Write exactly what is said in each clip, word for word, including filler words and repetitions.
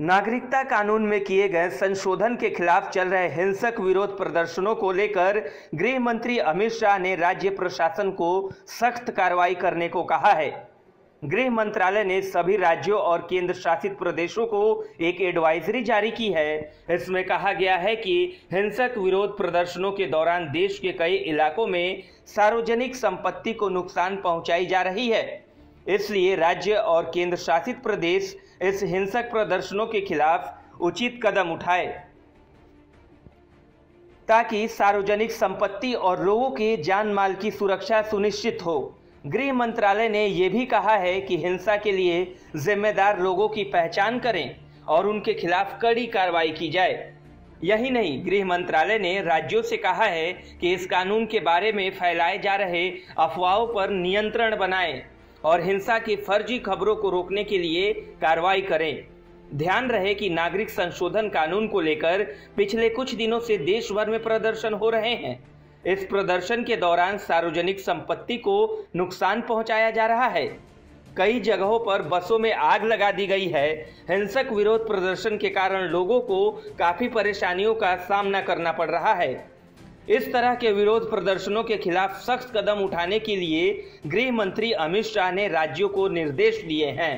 नागरिकता कानून में किए गए संशोधन के खिलाफ चल रहे हिंसक विरोध प्रदर्शनों को लेकर गृह मंत्री अमित शाह ने राज्य प्रशासन को सख्त कार्रवाई करने को कहा है। गृह मंत्रालय ने सभी राज्यों और केंद्र शासित प्रदेशों को एक एडवाइजरी जारी की है। इसमें कहा गया है कि हिंसक विरोध प्रदर्शनों के दौरान देश के कई इलाकों में सार्वजनिक संपत्ति को नुकसान पहुंचाई जा रही है, इसलिए राज्य और केंद्र शासित प्रदेश इस हिंसक प्रदर्शनों के खिलाफ उचित कदम उठाए ताकि सार्वजनिक संपत्ति और लोगों के जान माल की सुरक्षा सुनिश्चित हो। गृह मंत्रालय ने यह भी कहा है कि हिंसा के लिए जिम्मेदार लोगों की पहचान करें और उनके खिलाफ कड़ी कार्रवाई की जाए। यही नहीं, गृह मंत्रालय ने राज्यों से कहा है कि इस कानून के बारे में फैलाए जा रहे अफवाहों पर नियंत्रण बनाएं और हिंसा की फर्जी खबरों को रोकने के लिए कार्रवाई करें। ध्यान रहे कि नागरिक संशोधन कानून को लेकर पिछले कुछ दिनों से देश भर में प्रदर्शन हो रहे हैं। इस प्रदर्शन के दौरान सार्वजनिक संपत्ति को नुकसान पहुंचाया जा रहा है, कई जगहों पर बसों में आग लगा दी गई है। हिंसक विरोध प्रदर्शन के कारण लोगों को काफी परेशानियों का सामना करना पड़ रहा है। इस तरह के विरोध प्रदर्शनों के खिलाफ सख्त कदम उठाने के लिए गृह मंत्री अमित शाह ने राज्यों को निर्देश दिए हैं,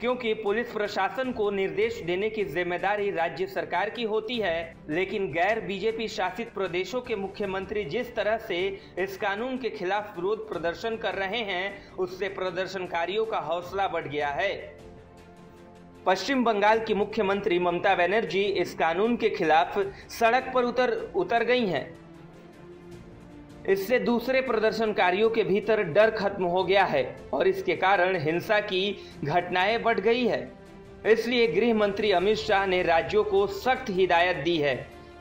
क्योंकि पुलिस प्रशासन को निर्देश देने की जिम्मेदारी राज्य सरकार की होती है, लेकिन गैर बीजेपी शासित प्रदेशों के मुख्यमंत्री जिस तरह से इस कानून के खिलाफ विरोध प्रदर्शन कर रहे हैं, उससे प्रदर्शनकारियों का हौसला बढ़ गया है। पश्चिम बंगाल की मुख्यमंत्री ममता बनर्जी इस कानून के खिलाफ सड़क पर उतर उतर गई हैं। इससे दूसरे प्रदर्शनकारियों के भीतर डर खत्म हो गया है और इसके कारण हिंसा की घटनाएं बढ़ गई है। इसलिए गृह मंत्री अमित शाह ने राज्यों को सख्त हिदायत दी है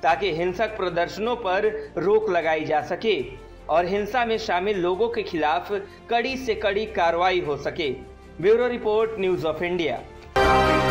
ताकि हिंसक प्रदर्शनों पर रोक लगाई जा सके और हिंसा में शामिल लोगों के खिलाफ कड़ी से कड़ी कार्रवाई हो सके। Bureau report, news of India.